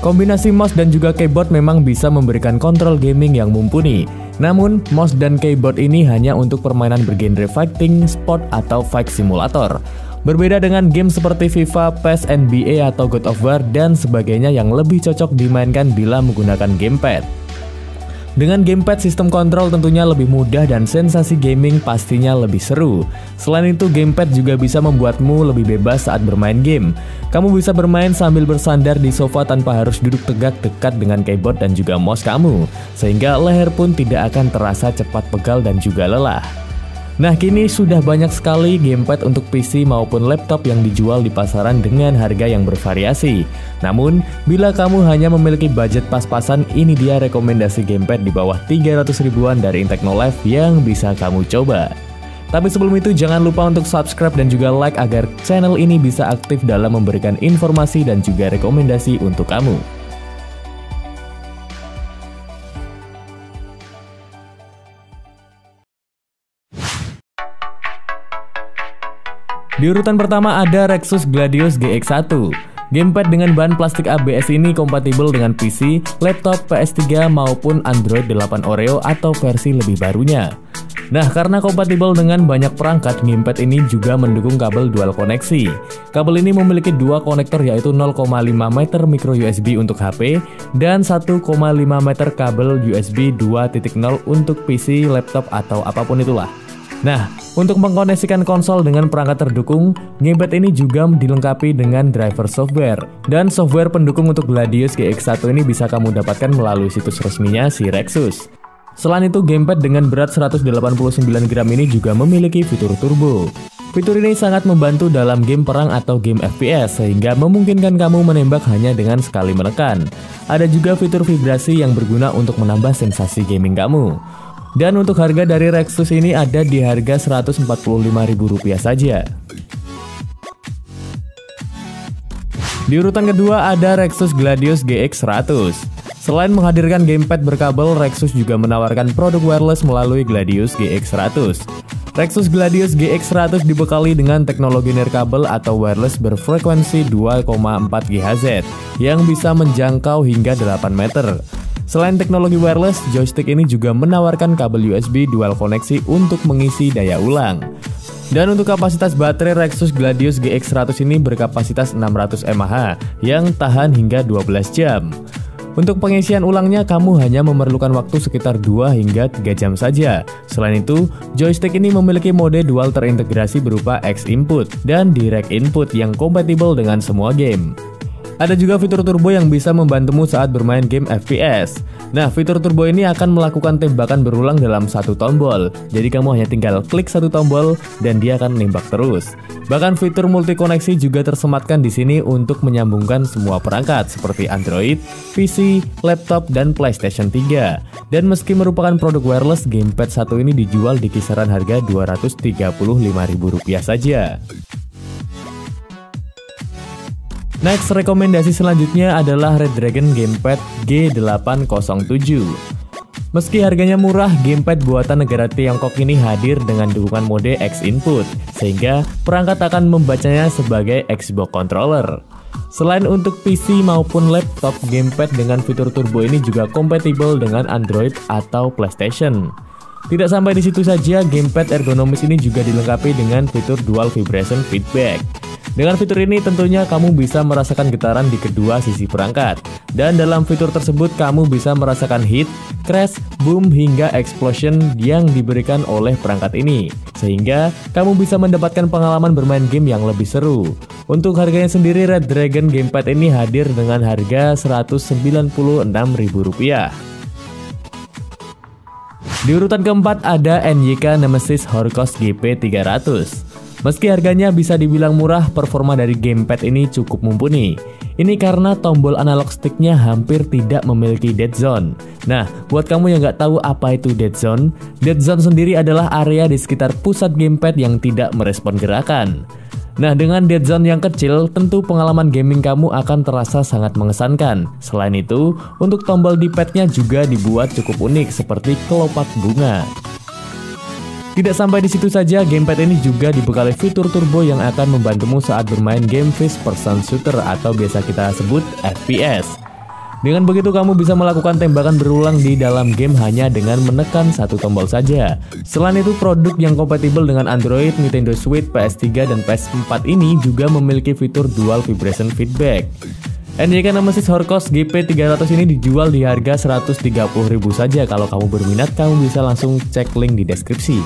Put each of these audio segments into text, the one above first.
Kombinasi mouse dan juga keyboard memang bisa memberikan kontrol gaming yang mumpuni. Namun, mouse dan keyboard ini hanya untuk permainan bergenre fighting, sport, atau fight simulator. Berbeda dengan game seperti FIFA, PES, NBA, atau God of War, dan sebagainya yang lebih cocok dimainkan bila menggunakan gamepad. Dengan gamepad, sistem kontrol tentunya lebih mudah dan sensasi gaming pastinya lebih seru. Selain itu, gamepad juga bisa membuatmu lebih bebas saat bermain game. Kamu bisa bermain sambil bersandar di sofa tanpa harus duduk tegak dekat dengan keyboard dan juga mouse kamu, sehingga leher pun tidak akan terasa cepat pegal dan juga lelah. Nah, kini sudah banyak sekali gamepad untuk PC maupun laptop yang dijual di pasaran dengan harga yang bervariasi. Namun, bila kamu hanya memiliki budget pas-pasan, ini dia rekomendasi gamepad di bawah 300 ribuan dari INTECHNOLIFE yang bisa kamu coba. Tapi sebelum itu, jangan lupa untuk subscribe dan juga like agar channel ini bisa aktif dalam memberikan informasi dan juga rekomendasi untuk kamu. Di urutan pertama ada Rexus Gladius GX1. Gamepad dengan bahan plastik ABS ini kompatibel dengan PC, laptop, PS3 maupun Android 8 Oreo atau versi lebih barunya. Nah, karena kompatibel dengan banyak perangkat, gamepad ini juga mendukung kabel dual koneksi. Kabel ini memiliki dua konektor yaitu 0,5 meter micro USB untuk HP dan 1,5 meter kabel USB 2.0 untuk PC, laptop atau apapun itulah. Nah, untuk mengkoneksikan konsol dengan perangkat terdukung, gamepad ini juga dilengkapi dengan driver software. Dan software pendukung untuk Gladius GX1 ini bisa kamu dapatkan melalui situs resminya si Rexus. Selain itu, gamepad dengan berat 189 gram ini juga memiliki fitur turbo. Fitur ini sangat membantu dalam game perang atau game FPS, sehingga memungkinkan kamu menembak hanya dengan sekali menekan. Ada juga fitur vibrasi yang berguna untuk menambah sensasi gaming kamu. Dan untuk harga dari Rexus ini ada di harga Rp145.000 saja. Di urutan kedua ada Rexus Gladius GX100. Selain menghadirkan gamepad berkabel, Rexus juga menawarkan produk wireless melalui Gladius GX100. Rexus Gladius GX100 dibekali dengan teknologi nirkabel atau wireless berfrekuensi 2,4 GHz yang bisa menjangkau hingga 8 meter. Selain teknologi wireless, joystick ini juga menawarkan kabel USB dual koneksi untuk mengisi daya ulang. Dan untuk kapasitas baterai Rexus Gladius GX100 ini berkapasitas 600 mAh yang tahan hingga 12 jam. Untuk pengisian ulangnya, kamu hanya memerlukan waktu sekitar 2 hingga 3 jam saja. Selain itu, joystick ini memiliki mode dual terintegrasi berupa X input dan direct input yang kompatibel dengan semua game. Ada juga fitur turbo yang bisa membantumu saat bermain game FPS. Nah, fitur turbo ini akan melakukan tembakan berulang dalam satu tombol. Jadi kamu hanya tinggal klik satu tombol dan dia akan menembak terus. Bahkan fitur multi koneksi juga tersematkan di sini untuk menyambungkan semua perangkat seperti Android, PC, laptop, dan PlayStation 3. Dan meski merupakan produk wireless, gamepad satu ini dijual di kisaran harga Rp235.000 saja. Next, rekomendasi selanjutnya adalah Redragon Gamepad G807. Meski harganya murah, gamepad buatan negara Tiongkok ini hadir dengan dukungan mode X input, sehingga perangkat akan membacanya sebagai Xbox controller. Selain untuk PC maupun laptop, gamepad dengan fitur turbo ini juga kompatibel dengan Android atau PlayStation. Tidak sampai di situ saja, gamepad ergonomis ini juga dilengkapi dengan fitur dual vibration feedback. Dengan fitur ini tentunya kamu bisa merasakan getaran di kedua sisi perangkat. Dan dalam fitur tersebut kamu bisa merasakan hit, crash, boom, hingga explosion yang diberikan oleh perangkat ini. Sehingga kamu bisa mendapatkan pengalaman bermain game yang lebih seru. Untuk harganya sendiri, Redragon Gamepad ini hadir dengan harga Rp196.000. Di urutan keempat ada NYK Nemesis Horkos GP300. Meski harganya bisa dibilang murah, performa dari gamepad ini cukup mumpuni. Ini karena tombol analog sticknya hampir tidak memiliki dead zone. Nah, buat kamu yang nggak tahu apa itu dead zone sendiri adalah area di sekitar pusat gamepad yang tidak merespon gerakan. Nah, dengan dead zone yang kecil, tentu pengalaman gaming kamu akan terasa sangat mengesankan. Selain itu, untuk tombol D-padnya juga dibuat cukup unik seperti kelopak bunga. Tidak sampai di situ saja, gamepad ini juga dibekali fitur turbo yang akan membantumu saat bermain game first person shooter atau biasa kita sebut FPS. Dengan begitu kamu bisa melakukan tembakan berulang di dalam game hanya dengan menekan satu tombol saja. Selain itu, produk yang kompatibel dengan Android, Nintendo Switch, PS3, dan PS4 ini juga memiliki fitur Dual Vibration Feedback. NYK Nemesis Horkos GP300 ini dijual di harga Rp130.000 saja. Kalau kamu berminat, kamu bisa langsung cek link di deskripsi.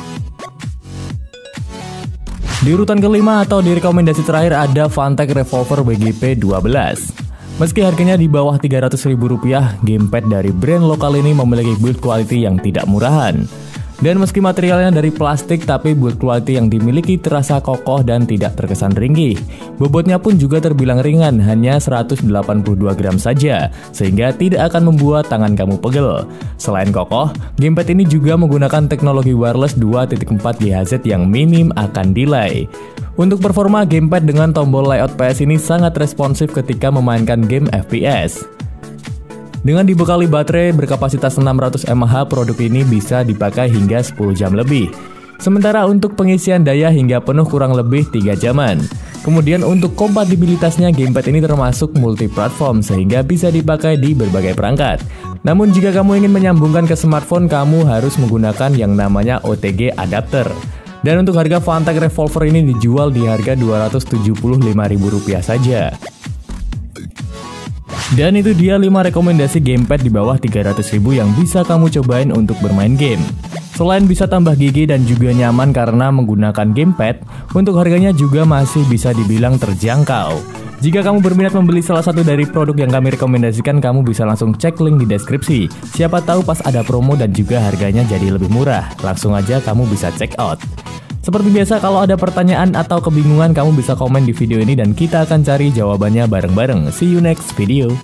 Di urutan kelima atau di rekomendasi terakhir ada Fantech Revolver WGP12. Meski harganya di bawah Rp300.000, gamepad dari brand lokal ini memiliki build quality yang tidak murahan. Dan meski materialnya dari plastik, tapi build quality yang dimiliki terasa kokoh dan tidak terkesan ringkih. Bobotnya pun juga terbilang ringan, hanya 182 gram saja, sehingga tidak akan membuat tangan kamu pegel. Selain kokoh, gamepad ini juga menggunakan teknologi wireless 2.4 GHz yang minim akan delay. Untuk performa, gamepad dengan tombol layout PS ini sangat responsif ketika memainkan game FPS. Dengan dibekali baterai berkapasitas 600 mAh, produk ini bisa dipakai hingga 10 jam lebih. Sementara untuk pengisian daya hingga penuh kurang lebih 3 jaman. Kemudian untuk kompatibilitasnya, gamepad ini termasuk multi-platform sehingga bisa dipakai di berbagai perangkat. Namun jika kamu ingin menyambungkan ke smartphone, kamu harus menggunakan yang namanya OTG adapter. Dan untuk harga Fantech Revolver ini dijual di harga Rp275.000 saja. Dan itu dia 5 rekomendasi gamepad di bawah Rp300.000 yang bisa kamu cobain untuk bermain game. Selain bisa tambah gigi dan juga nyaman karena menggunakan gamepad, untuk harganya juga masih bisa dibilang terjangkau. Jika kamu berminat membeli salah satu dari produk yang kami rekomendasikan, kamu bisa langsung cek link di deskripsi. Siapa tahu pas ada promo dan juga harganya jadi lebih murah. Langsung aja kamu bisa check out. Seperti biasa, kalau ada pertanyaan atau kebingungan, kamu bisa komen di video ini dan kita akan cari jawabannya bareng-bareng. See you next video.